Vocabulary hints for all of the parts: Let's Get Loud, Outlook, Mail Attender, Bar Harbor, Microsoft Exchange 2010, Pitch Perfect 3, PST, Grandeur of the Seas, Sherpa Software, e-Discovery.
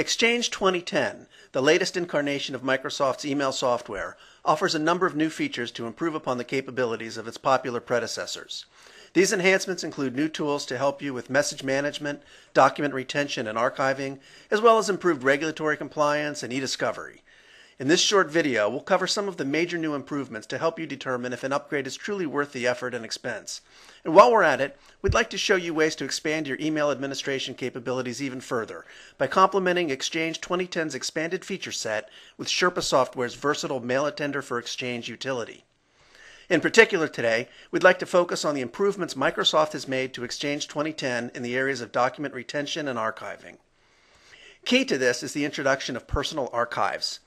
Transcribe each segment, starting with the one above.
Exchange 2010, the latest incarnation of Microsoft's email software, offers a number of new features to improve upon the capabilities of its popular predecessors. These enhancements include new tools to help you with message management, document retention and archiving, as well as improved regulatory compliance and e-Discovery. In this short video, we'll cover some of the major new improvements to help you determine if an upgrade is truly worth the effort and expense. And while we're at it, we'd like to show you ways to expand your email administration capabilities even further by complementing Exchange 2010's expanded feature set with Sherpa Software's versatile Mail Attender for Exchange utility. In particular today, we'd like to focus on the improvements Microsoft has made to Exchange 2010 in the areas of document retention and archiving. Key to this is the introduction of personal archives.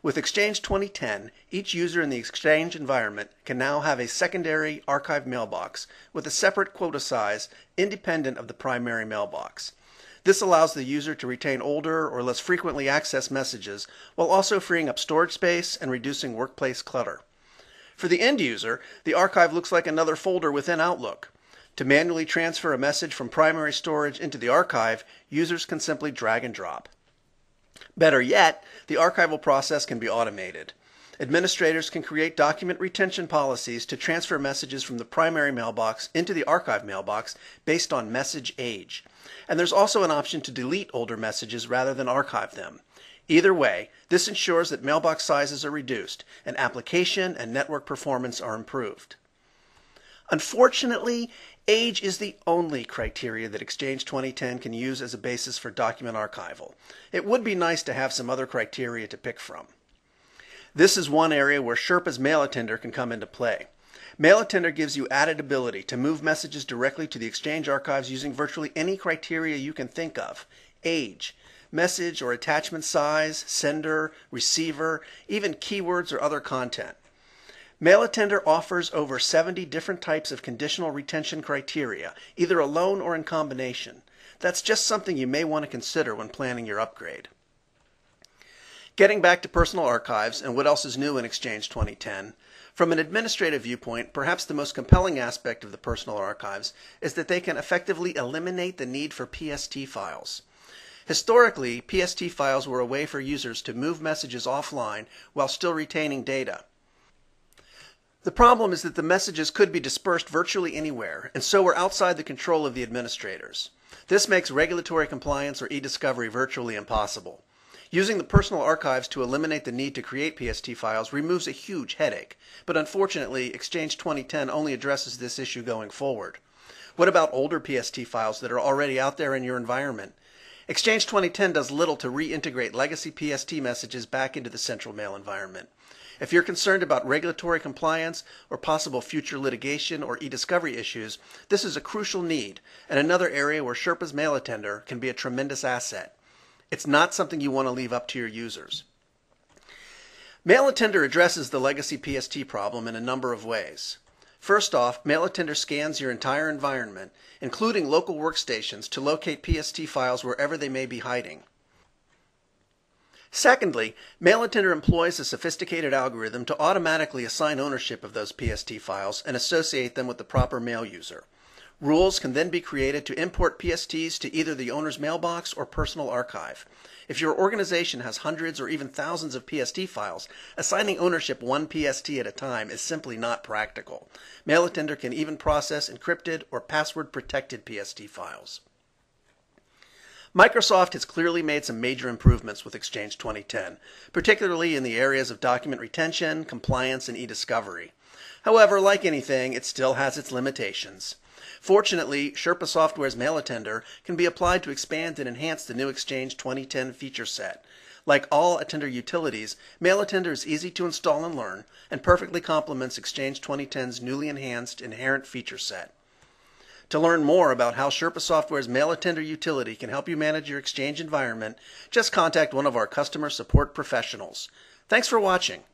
With Exchange 2010, each user in the Exchange environment can now have a secondary archive mailbox with a separate quota size independent of the primary mailbox. This allows the user to retain older or less frequently accessed messages while also freeing up storage space and reducing workplace clutter. For the end user, the archive looks like another folder within Outlook. To manually transfer a message from primary storage into the archive, users can simply drag and drop. Better yet, the archival process can be automated. Administrators can create document retention policies to transfer messages from the primary mailbox into the archive mailbox based on message age. And there's also an option to delete older messages rather than archive them. Either way, this ensures that mailbox sizes are reduced and application and network performance are improved. Unfortunately, age is the only criteria that Exchange 2010 can use as a basis for document archival. It would be nice to have some other criteria to pick from. This is one area where Sherpa's Mail Attender can come into play. Mail Attender gives you added ability to move messages directly to the Exchange archives using virtually any criteria you can think of: age, message or attachment size, sender, receiver, even keywords or other content. Mail Attender offers over 70 different types of conditional retention criteria, either alone or in combination. That's just something you may want to consider when planning your upgrade. Getting back to personal archives and what else is new in Exchange 2010, from an administrative viewpoint, perhaps the most compelling aspect of the personal archives is that they can effectively eliminate the need for PST files. Historically, PST files were a way for users to move messages offline while still retaining data. The problem is that the messages could be dispersed virtually anywhere, and so were outside the control of the administrators. This makes regulatory compliance or e-Discovery virtually impossible. Using the personal archives to eliminate the need to create PST files removes a huge headache, but unfortunately, Exchange 2010 only addresses this issue going forward. What about older PST files that are already out there in your environment? Exchange 2010 does little to reintegrate legacy PST messages back into the central mail environment. If you're concerned about regulatory compliance or possible future litigation or e-Discovery issues, this is a crucial need and another area where Sherpa's Mail Attender can be a tremendous asset. It's not something you want to leave up to your users. Mail Attender addresses the legacy PST problem in a number of ways. First off, Mail Attender scans your entire environment, including local workstations, to locate PST files wherever they may be hiding. Secondly, Mail Attender employs a sophisticated algorithm to automatically assign ownership of those PST files and associate them with the proper mail user. Rules can then be created to import PSTs to either the owner's mailbox or personal archive. If your organization has hundreds or even thousands of PST files, assigning ownership one PST at a time is simply not practical. Mail Attender can even process encrypted or password-protected PST files. Microsoft has clearly made some major improvements with Exchange 2010, particularly in the areas of document retention, compliance, and e-Discovery. However, like anything, it still has its limitations. Fortunately, Sherpa Software's Mail Attender can be applied to expand and enhance the new Exchange 2010 feature set. Like all Attender utilities, Mail Attender is easy to install and learn, and perfectly complements Exchange 2010's newly enhanced inherent feature set. To learn more about how Sherpa Software's Mail Attender utility can help you manage your Exchange environment, just contact one of our customer support professionals. Thanks for watching.